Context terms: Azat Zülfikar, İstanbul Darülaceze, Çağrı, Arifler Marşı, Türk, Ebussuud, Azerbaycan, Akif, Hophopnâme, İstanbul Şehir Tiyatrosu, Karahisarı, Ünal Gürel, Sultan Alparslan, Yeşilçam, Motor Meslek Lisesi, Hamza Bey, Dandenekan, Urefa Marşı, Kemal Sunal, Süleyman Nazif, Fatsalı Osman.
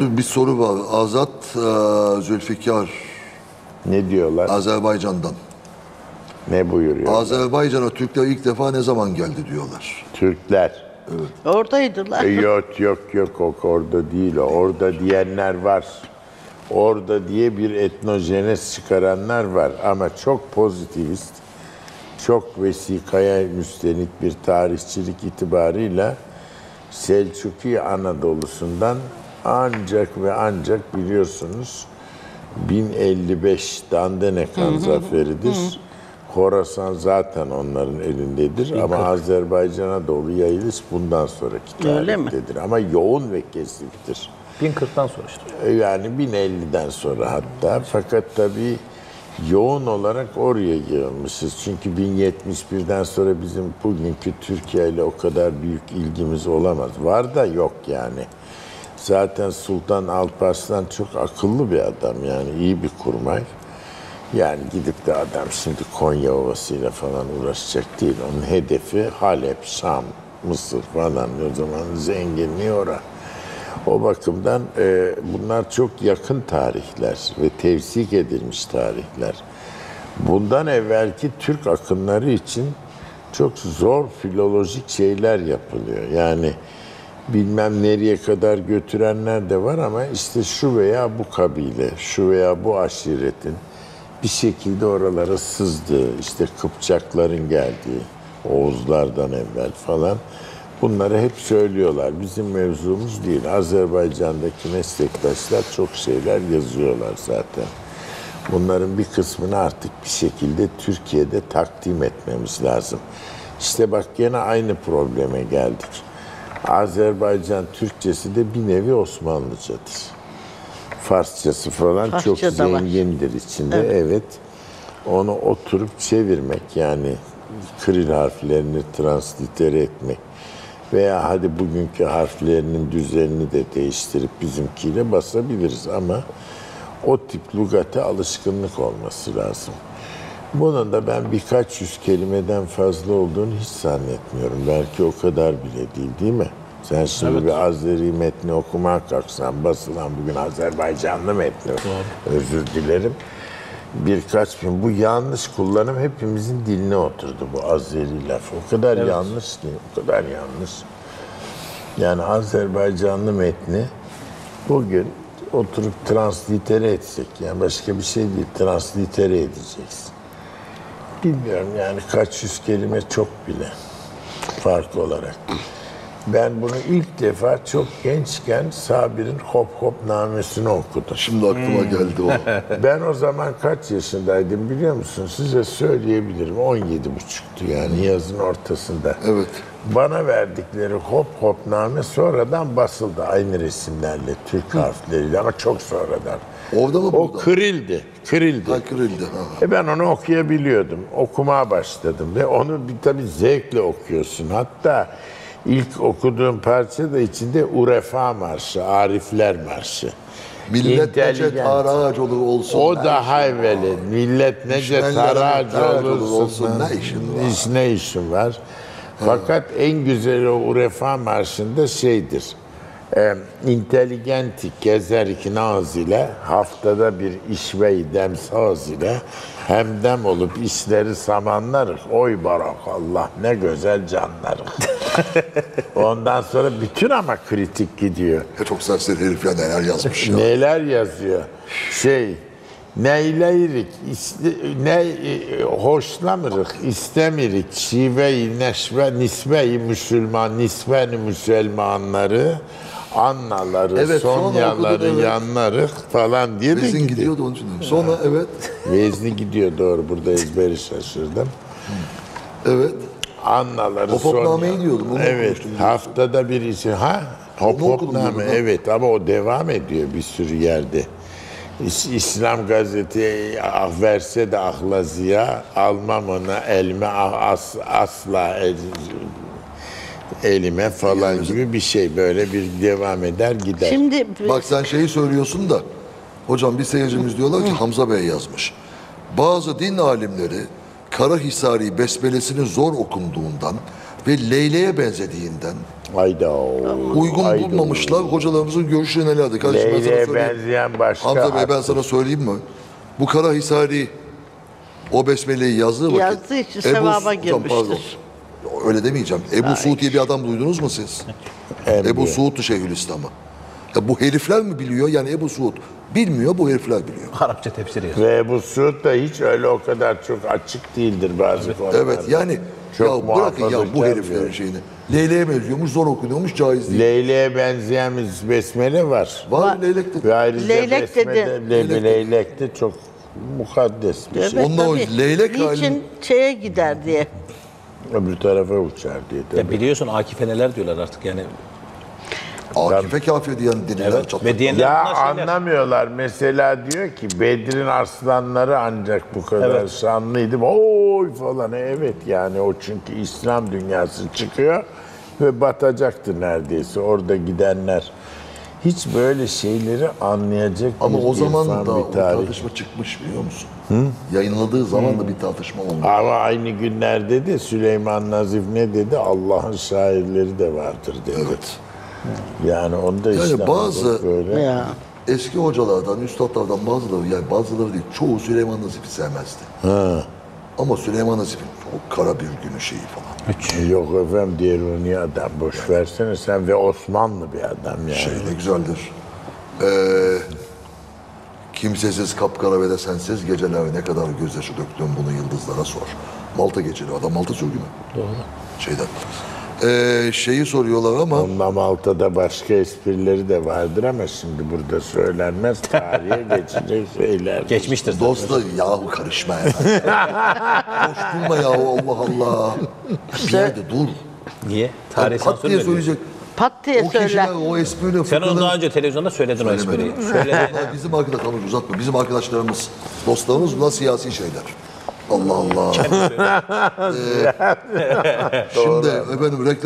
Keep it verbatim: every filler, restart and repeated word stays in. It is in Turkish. Bir soru var. Azat Zülfikar. Ne diyorlar? Azerbaycan'dan. Ne buyuruyor? Azerbaycan'a Türkler ilk defa ne zaman geldi diyorlar. Türkler. Evet. Oradaydılar. Yok yok yok, yok orada değil o. Orada diyenler var. Orada diye bir etnojenez çıkaranlar var. Ama çok pozitivist, çok vesikaya müstenit bir tarihçilik itibarıyla Selçuki Anadolu'sundan ancak ve ancak biliyorsunuz bin elli beş Dandenekan zaferidir. Horasan zaten onların elindedir bin kırk. Ama Azerbaycan'a doğru yayılış bundan sonraki tarihtedir. Ama yoğun ve kesiktir. bin kırktan sonra işte. Yani bin elliden sonra hatta. Fakat tabii yoğun olarak oraya yığılmışız. Çünkü bin yetmiş birden sonra bizim bugünkü Türkiye ile o kadar büyük ilgimiz olamaz. Var da yok yani. Zaten Sultan Alparslan çok akıllı bir adam yani, iyi bir kurmay. Yani gidip de adam şimdi Konya Ovası'yla falan uğraşacak değil. Onun hedefi Halep, Şam, Mısır falan, o zaman zenginliği orada. O bakımdan e, bunlar çok yakın tarihler ve tevsik edilmiş tarihler. Bundan evvelki Türk akınları için çok zor filolojik şeyler yapılıyor. Yani bilmem nereye kadar götürenler de var ama işte şu veya bu kabile, şu veya bu aşiretin bir şekilde oralara sızdığı, işte Kıpçakların geldiği, Oğuzlardan evvel falan, bunları hep söylüyorlar. Bizim mevzumuz değil. Azerbaycan'daki meslektaşlar çok şeyler yazıyorlar zaten. Bunların bir kısmını artık bir şekilde Türkiye'de takdim etmemiz lazım. İşte bak gene aynı probleme geldik. Azerbaycan Türkçesi de bir nevi Osmanlıcadır. Farsçası falan Farsça çok zengindir var içinde. Evet. Evet. Onu oturup çevirmek, yani Kiril harflerini translitere etmek veya hadi bugünkü harflerinin düzenini de değiştirip bizimkiyle basabiliriz ama o tip lügate alışkınlık olması lazım. Bunun da ben birkaç yüz kelimeden fazla olduğunu hiç zannetmiyorum. Belki o kadar bile değil, değil mi? Sen şimdi evet, bir Azeri metni okumaya kalksan, basılan bugün Azerbaycanlı metni, doğru, özür dilerim, birkaç bin. Bu yanlış kullanım hepimizin diline oturdu, bu Azeri lafı. O kadar evet, yanlış değil, o kadar yanlış. Yani Azerbaycanlı metni bugün oturup translitere etsek, yani başka bir şey değil, translitere edeceksin. Bilmiyorum yani kaç yüz kelime çok bile fark olarak. Ben bunu ilk defa çok gençken Sabir'in Hophopnâmesini okudum. Şimdi aklıma hmm. geldi o. Ben o zaman kaç yaşındaydım biliyor musun? Size söyleyebilirim. on yedi buçuktu yani, yazın ortasında. Evet. Bana verdikleri Hophopnâme sonradan basıldı. Aynı resimlerle, Türk harfleriyle ama çok sonradan. Orada mı, o Kiril'di. Kiril'di. Ha, Kiril'di. Ha. E ben onu okuyabiliyordum. Okumaya başladım ve onu tabii zevkle okuyorsun. Hatta İlk okuduğum parça da içinde Urefa Marşı, Arifler Marşı. Millet necet haracı olur olsun. O daha evveli. Millet necet haracı olur olsun. Ne işin var? Hiç ne işin var? Fakat en güzeli o Urefa Marşı'nda şeydir. E, intelligenti gezer iki naz ile, haftada bir işveyi demsaz ile, hemdem olup işleri samanlarız. Oy barakallah ne güzel canlarız. Ondan sonra bütün ama kritik gidiyor. Çok serseri herif ya, neler yazmış ya. Neler yazıyor? Şey, neyleyrik, ne hoşlamırık, istemirik, şive-i neşve, nisve-i müslüman, nisve-i müselmanları, annaları, evet, sonyaları, evet, yanları falan diye Vezin de gidiyor. gidiyordu onun için. Sonra ha, evet. Vezni gidiyor, doğru, burada ezberi şaşırdım. Evet. Annaları, Hophopnâme'yi diyordum. Onu evet, haftada bir işi. Ha? Hophopnâme, evet, ama o devam ediyor bir sürü yerde. İslam gazeti ah verse de ahlaziya, almam ona elme ah, as, asla el, elime falan gibi bir şey, böyle bir devam eder gider. Şimdi bak sen şeyi söylüyorsun da hocam, bir seyircimiz diyorlar ki Hamza Bey yazmış. Bazı din alimleri Karahisarı besmelesini zor okunduğundan ve Leyle'ye benzediğinden Hayda. Uygun Hayda. bulmamışlar. Hocalarımızın görüşlerini ele aldık. Leyla'ya benzeyen başka. Hamza Bey, ben sana söyleyeyim mi? Bu Karahisarı o besmeleyi yazdığı vakit. Yazdığı için sevaba girmiştir. Öyle demeyeceğim. Ebussuud diye bir adam duydunuz mu siz? Ebussuud'tu Şeyhülislam'ı. Ya bu herifler mi biliyor? Yani Ebussuud bilmiyor, bu herifler biliyor. Arapça tefsiri yazıyor. Ve Ebussuud da hiç öyle o kadar çok açık değildir bazı konularda. Evet, evet yani çok ya bırakın ya bu heriflerin şeyini. Leyla'ya benziyormuş, zor okunuyormuş, caiz değil. Leyla'ya benzeyen bir besmele var. Var, var. Leylek de. Ayrıca leylek besmele, dedi. Leylek, leylek de çok mukaddes bir evet, şey. Ondan o leylek niçin halini... şeye gider diye. Öbür tarafa uçar diye. Ya biliyorsun Akif'e neler diyorlar artık yani. Akife kafir diyen dililer evet, çatlatıyor. Ya anlamıyorlar. Mesela diyor ki Bedir'in aslanları ancak bu kadar evet. şanlıydı. Oy falan. Evet yani o çünkü İslam dünyası çıkıyor ve batacaktı neredeyse orada gidenler. Hiç böyle şeyleri anlayacak ama o zaman da bir tartışma çıkmış biliyor musun? Hı? Yayınladığı zaman Hı. da bir tartışma olmuş. Ama aynı günlerde de Süleyman Nazif ne dedi? Allah'ın şairleri de vardır dedi. Evet. Yani onda yani işte bazı böyle. Ya. Eski hocalardan, üstadlardan bazıları, yani bazıları değil, çoğu Süleyman Nazif'i sevmezdi. Ha. Ama Süleyman Nazif'in o kara bir günü şeyi falan. Hiç. Yok efendim, diğer niye adam, boş yani. Versene sen ve Osmanlı bir adam yani. Şey de güzeldir. Ee, kimsesiz kapkara ve de sensiz geceler ne kadar gözyaşı döktüm bunu yıldızlara sor. Malta geceli adam, Malta sürgünü. Doğru. Şeyden. Ee, şeyi soruyorlar ama... Ondan Malta'da başka esprileri de vardır ama şimdi burada söylenmez. Tarihe geçecek şeyler. Geçmiştir. Dostlar yahu karışma ya. Boş durma yahu, Allah Allah. Bir yerde dur. Niye? Tarih pat diye söyleyecek. Pat diye o kişiler, söyle. O espriyle... Sen onu daha önce televizyonda söyledin Söyleme. o espriyi. Söyle. Bizim arkadaşlarımız uzatma. Bizim arkadaşlarımız, dostlarımız bunlar siyasi şeyler. Allah Allah. ee, şimdi efendim reklam